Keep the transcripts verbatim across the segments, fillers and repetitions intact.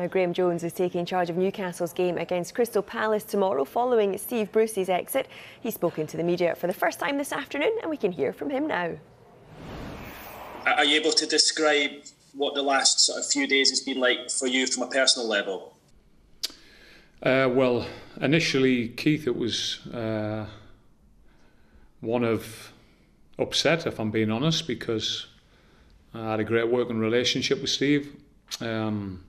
Now, Graeme Jones is taking charge of Newcastle's game against Crystal Palace tomorrow following Steve Bruce's exit. He's spoken to the media for the first time this afternoon, and we can hear from him now. Are you able to describe what the last sort of few days has been like for you from a personal level? Uh, well, initially, Keith, it was uh, one of upset, if I'm being honest, because I had a great working relationship with Steve. Um,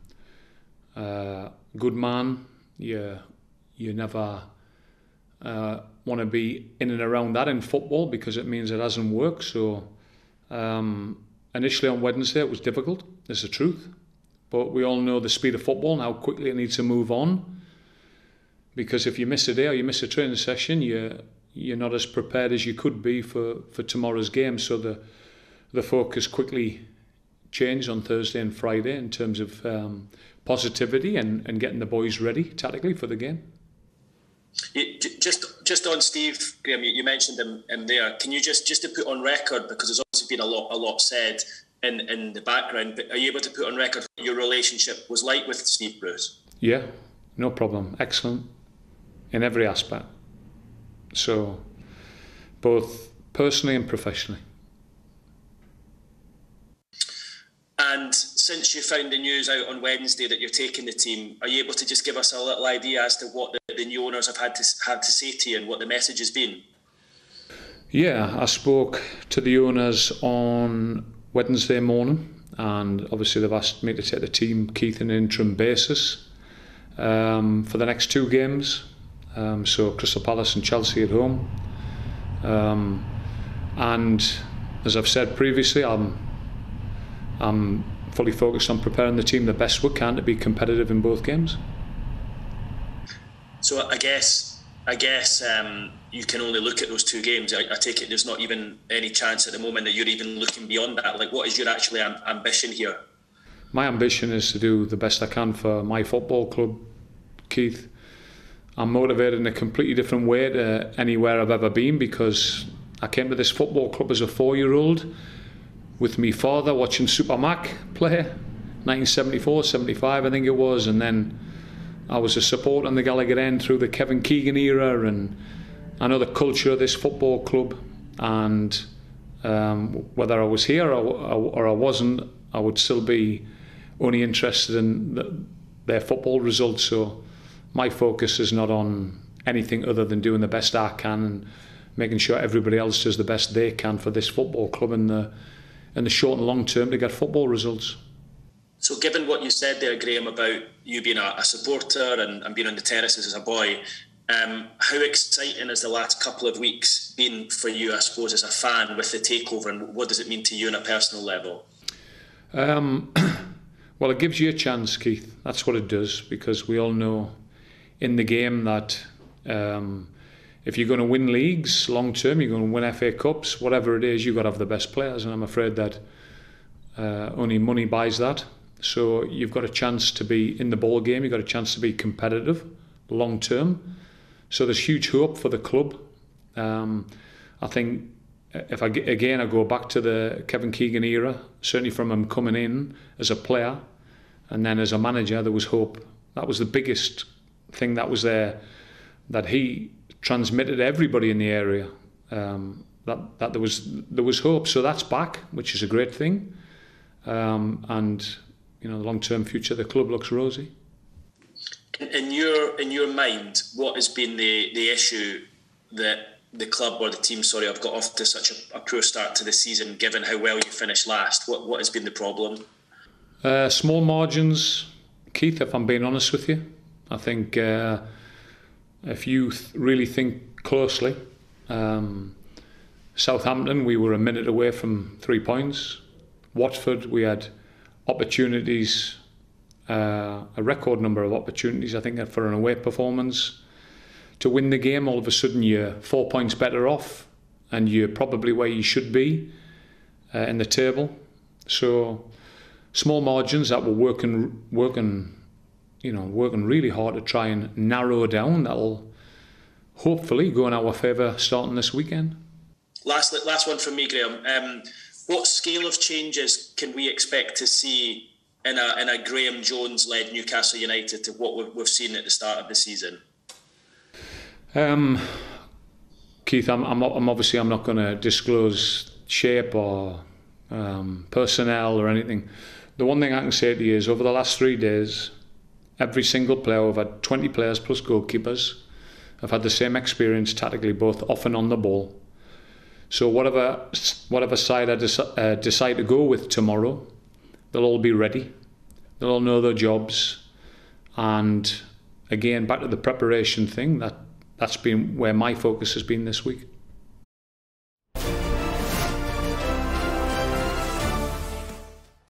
uh, good man. You, you never uh, want to be in and around that in football because it means it hasn't worked. So um, initially on Wednesday it was difficult, it's the truth. But we all know the speed of football and how quickly it needs to move on. Because if you miss a day or you miss a training session, you, you're not as prepared as you could be for, for tomorrow's game. So the The focus quickly changed on Thursday and Friday in terms of um, positivity and, and getting the boys ready tactically for the game. You, just just on Steve, Graeme, you mentioned him in there. Can you just, just to put on record, because there's obviously been a lot a lot said in, in the background, but are you able to put on record what your relationship was like with Steve Bruce? Yeah, no problem. Excellent in every aspect. So, both personally and professionally. And since you found the news out on Wednesday that you're taking the team, are you able to just give us a little idea as to what the, the new owners have had to had to say to you and what the message has been? Yeah, I spoke to the owners on Wednesday morning, and obviously they've asked me to take the team, Keith, on an interim basis um, for the next two games. Um, so Crystal Palace and Chelsea at home. Um, and as I've said previously, I'm I'm fully focused on preparing the team the best we can to be competitive in both games. So I guess, I guess um, you can only look at those two games. I, I take it there's not even any chance at the moment that you're even looking beyond that. Like, what is your actually am- ambition here? My ambition is to do the best I can for my football club, Keith. I'm motivated in a completely different way to anywhere I've ever been because I came to this football club as a four-year-old. With me father watching Super Mac play, nineteen seventy-four seventy-five I think it was, and then I was a supporter on the Gallagher end through the Kevin Keegan era, and I know the culture of this football club, and um, whether I was here or, or, or I wasn't, I would still be only interested in the, their football results. So my focus is not on anything other than doing the best I can and making sure everybody else does the best they can for this football club and the in the short and long term to get football results. So given what you said there, Graeme, about you being a, a supporter and, and being on the terraces as a boy, um, how exciting has the last couple of weeks been for you, I suppose, as a fan with the takeover, and what does it mean to you on a personal level? Um, well, it gives you a chance, Keith. That's what it does, because we all know in the game that um, if you're going to win leagues long term, you're going to win F A Cups, whatever it is, you've got to have the best players, and I'm afraid that uh, only money buys that. So you've got a chance to be in the ball game, you've got a chance to be competitive long term. So there's huge hope for the club. Um, I think, if I again, I go back to the Kevin Keegan era, certainly from him coming in as a player and then as a manager, there was hope. That was the biggest thing that was there, that he transmitted to everybody in the area um, that that there was there was hope. So that's back, which is a great thing, um, and you know the long-term future of the club looks rosy. In, in your in your mind, what has been the the issue that the club or the team, sorry, have got off to such a, a poor start to the season, given how well you finished last? What what has been the problem? Uh, small margins, Keith. If I'm being honest with you, I think. Uh, If you th- really think closely, um, Southampton, we were a minute away from three points. Watford, we had opportunities, uh, a record number of opportunities, I think, for an away performance. To win the game, all of a sudden you're four points better off and you're probably where you should be uh, in the table. So small margins that were working, working you know, working really hard to try and narrow down. That'll hopefully go in our favour starting this weekend. Last, last one from me, Graeme. Um, what scale of changes can we expect to see in a in a Graeme Jones led Newcastle United to what we've, we've seen at the start of the season? Um, Keith, I'm, I'm I'm obviously I'm not going to disclose shape or um, personnel or anything. The one thing I can say to you is over the last three days, every single player, we've had twenty players plus goalkeepers, have had the same experience tactically, both off and on the ball. So whatever whatever side I deci- uh, decide to go with tomorrow, they'll all be ready. They'll all know their jobs. And again, back to the preparation thing, that, that's been where my focus has been this week.